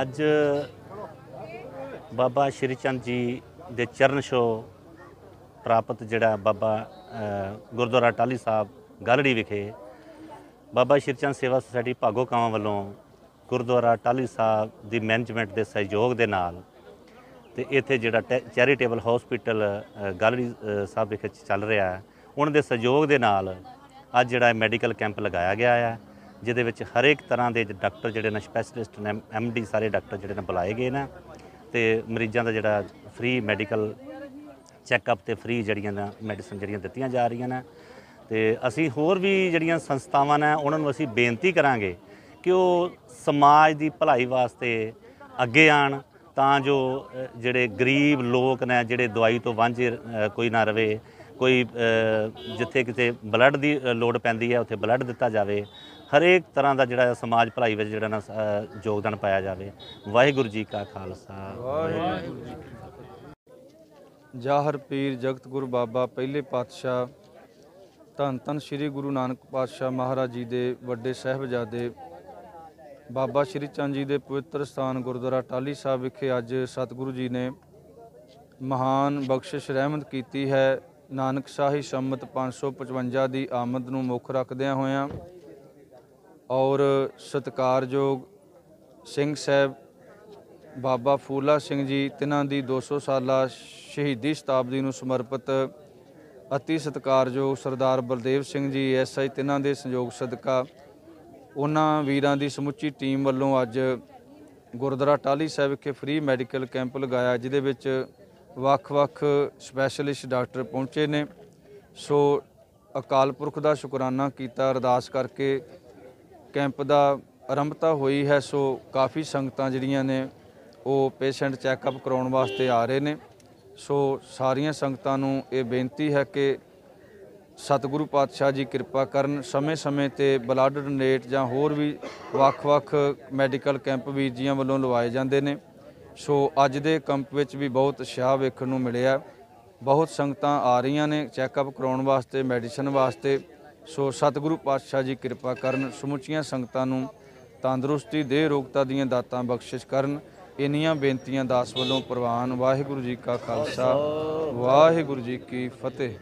अज बाबा श्रीचंद जी दे चरण छोह प्राप्त जिहड़ा बाबा गुरुद्वारा टाहली साहब गालड़ी विखे बाबा श्रीचंद सेवा सोसाइटी भागो कावां वालों गुरुद्वारा टाहली साहब दी मैनेजमेंट के सहयोग के नाल ते इत्थे जिहड़ा चैरिटेबल हॉस्पिटल गालड़ी साहब विखे चल रहा है उन्हां दे सहयोग के नाल अज जिहड़ा मेडिकल कैंप लगाया गया है जिहदे विच हरेक तरह के डॉक्टर जिहड़े ने स्पैशलिस्ट ने MD सारे डॉक्टर जिहड़े ने बुलाए गए हैं तो मरीजों का जिहड़ा फ्री मेडिकल चैकअप तो फ्री जिहड़ियां मेडिसिन जिहड़ियां दित्तियां जा रही हैं। तो असी होर भी जिहड़ियां संस्थावां ने उन्हां नूं असी बेनती करांगे कि वो समाज की भलाई वास्ते अगे आण तां जो जिहड़े गरीब लोग ने जिहड़े दवाई तो वांझे कोई ना रवे, कोई जिथे किते ब्लड की लोड़ पैंदी है उत्थे ब्लड दिता जाए, हरेक तरह का जिहड़ा समाज भलाई में जिहड़ा ना योगदान पाया जाए। वाहिगुरू जी का खालसा वाहिगुरू जी की फतेह। जाहर पीर जगत गुरु बाबा पहले पातशाह धन धन श्री गुरु नानक पातशाह महाराज जी दे वड्डे साहिबजादे बाबा श्री चंद जी के पवित्र स्थान गुरुद्वारा टाहली साहब विखे अज सतगुरु जी ने महान बख्शिश रहमत की है। नानकशाही संमत 555 की आमद नूं मुख रखद्या होया और सत्कारयोग सिंह साहब बाबा फूला सिंह जी तिन्हां दी 200 साला शहीदी शताब्दी नूं समर्पित अति सत्कारयोग सरदार बलदेव सिंह जी ASI तिन्हां दे सहयोग सदका उन्हां वीरां दी समुची टीम वल्लों अज गुरुद्वारा टाहली साहब विखे फ्री मैडिकल कैंप लगाया जिहदे विच ਵੱਖ-ਵੱਖ स्पैशलिस्ट डॉक्टर पहुँचे ने। सो अकाल पुरख का शुकराना किया, अरदास करके कैंप का आरंभता हुई है। सो काफ़ी संगतां जिहड़ियां ने वो पेशेंट चैकअप कराउण वास्ते आ रहे ने। सो सारियां संगतां नूं ये बेनती है कि सतगुरु पातशाह जी कृपा करन, समय समय ते ब्लड डोनेट जां होर भी ਵੱਖ-ਵੱਖ मैडिकल कैंप वीर जीआं वल्लों लवाए जांदे ने। सो अज दे कैंप विच भी बहुत उत्साह वेखण नूं मिलिया, बहुत संगतां आ रही ने चैकअप कराउण वास्ते मैडिसन वास्ते। सो सतगुरु पातशाह जी कृपा करन, समुचियां संगतां नूं तंदुरुस्ती दे रोगता दियां दातां बख्शिश करन। इन्नियां बेनतियां दास वल्लों प्रवान। वाहिगुरू जी का खालसा वाहिगुरू जी की फतेह।